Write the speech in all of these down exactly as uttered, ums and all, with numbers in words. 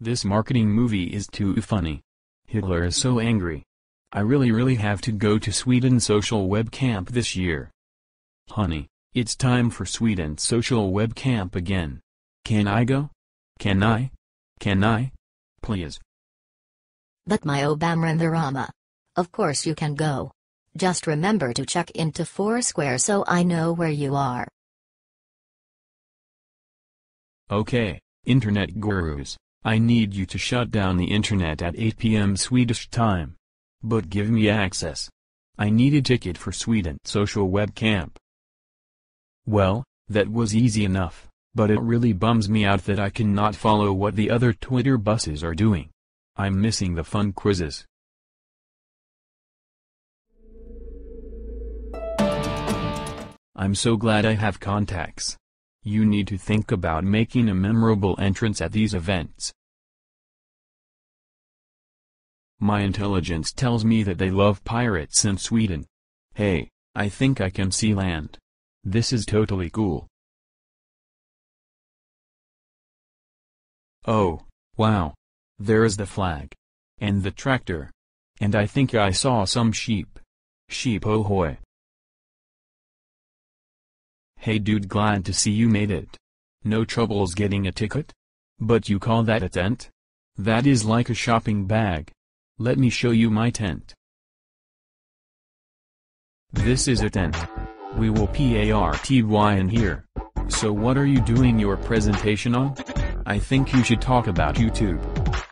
This marketing movie is too funny. Hitler is so angry. I really really have to go to Sweden Social Web Camp this year. Honey, it's time for Sweden Social Web Camp again. Can I go? Can I? Can I? Please. But my Obamrandarama. Of course you can go. Just remember to check into Foursquare so I know where you are. Okay, internet gurus, I need you to shut down the internet at eight p m Swedish time. But give me access. I need a ticket for Sweden Social Web Camp. Well, that was easy enough, but it really bums me out that I cannot follow what the other Twitter buses are doing. I'm missing the fun quizzes. I'm so glad I have contacts. You need to think about making a memorable entrance at these events. My intelligence tells me that they love pirates in Sweden. Hey, I think I can see land. This is totally cool. Oh, wow. There is the flag. And the tractor. And I think I saw some sheep. Sheep ahoy. Hey dude, glad to see you made it. No troubles getting a ticket? But you call that a tent? That is like a shopping bag. Let me show you my tent. This is a tent. We will party in here. So what are you doing your presentation on? I think you should talk about YouTube.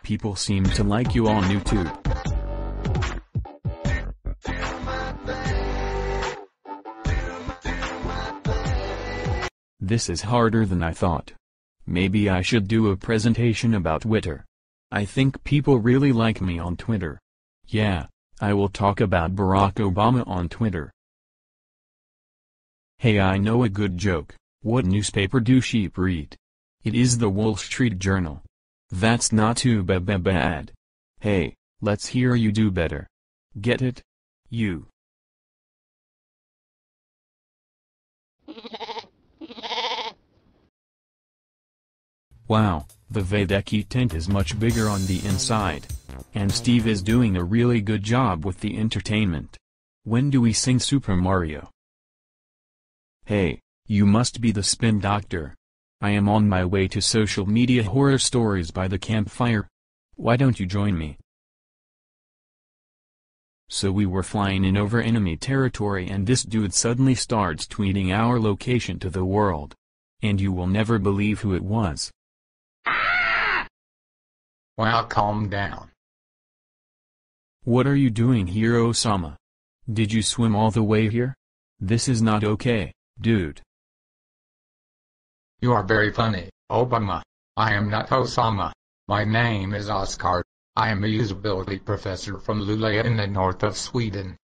People seem to like you on YouTube. This is harder than I thought. Maybe I should do a presentation about Twitter. I think people really like me on Twitter. Yeah, I will talk about Barack Obama on Twitter. Hey, I know a good joke. What newspaper do sheep read? It is the Wall Street Journal. That's not too ba ba bad. Hey, let's hear you do better. Get it? You. Wow. The Vedeki tent is much bigger on the inside. And Steve is doing a really good job with the entertainment. When do we sing Super Mario? Hey, you must be the spin doctor. I am on my way to social media horror stories by the campfire. Why don't you join me? So we were flying in over enemy territory and this dude suddenly starts tweeting our location to the world. And you will never believe who it was. Well, calm down. What are you doing here, Osama? Did you swim all the way here? This is not okay, dude. You are very funny, Obama. I am not Osama. My name is Oscar. I am a usability professor from Luleå in the north of Sweden.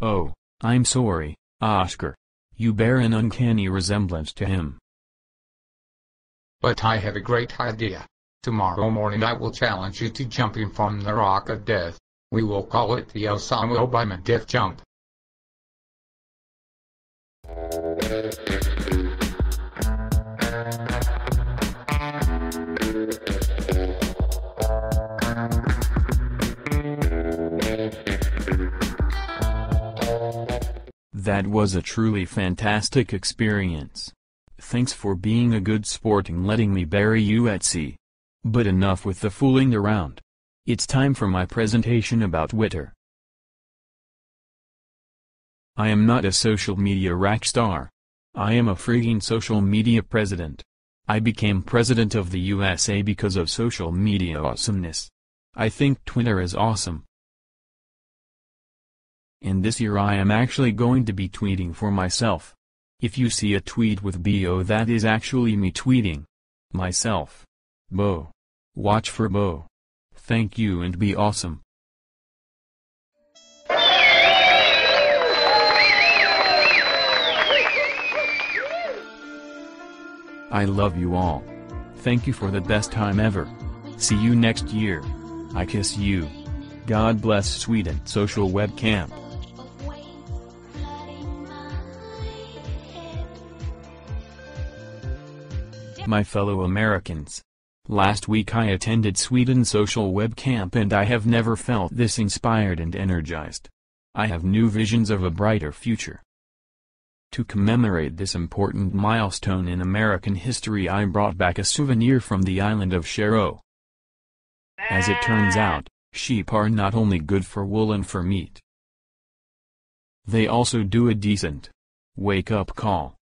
Oh, I'm sorry, Oscar. You bear an uncanny resemblance to him. But I have a great idea. Tomorrow morning I will challenge you to jumping from the rock of death. We will call it the Osama Obama Death Jump. That was a truly fantastic experience. Thanks for being a good sport and letting me bury you at sea. But enough with the fooling around. It's time for my presentation about Twitter. I am not a social media rock star. I am a frigging social media president. I became president of the U S A because of social media awesomeness. I think Twitter is awesome. And this year I am actually going to be tweeting for myself. If you see a tweet with B O, that is actually me tweeting. Myself. Bo. Watch for Bo. Thank you and be awesome. I love you all. Thank you for the best time ever. See you next year. I kiss you. God bless Sweden Social Web Camp. My fellow Americans. Last week I attended Sweden's Social Web Camp and I have never felt this inspired and energized. I have new visions of a brighter future. To commemorate this important milestone in American history, I brought back a souvenir from the island of Shero. As it turns out, sheep are not only good for wool and for meat. They also do a decent wake-up call.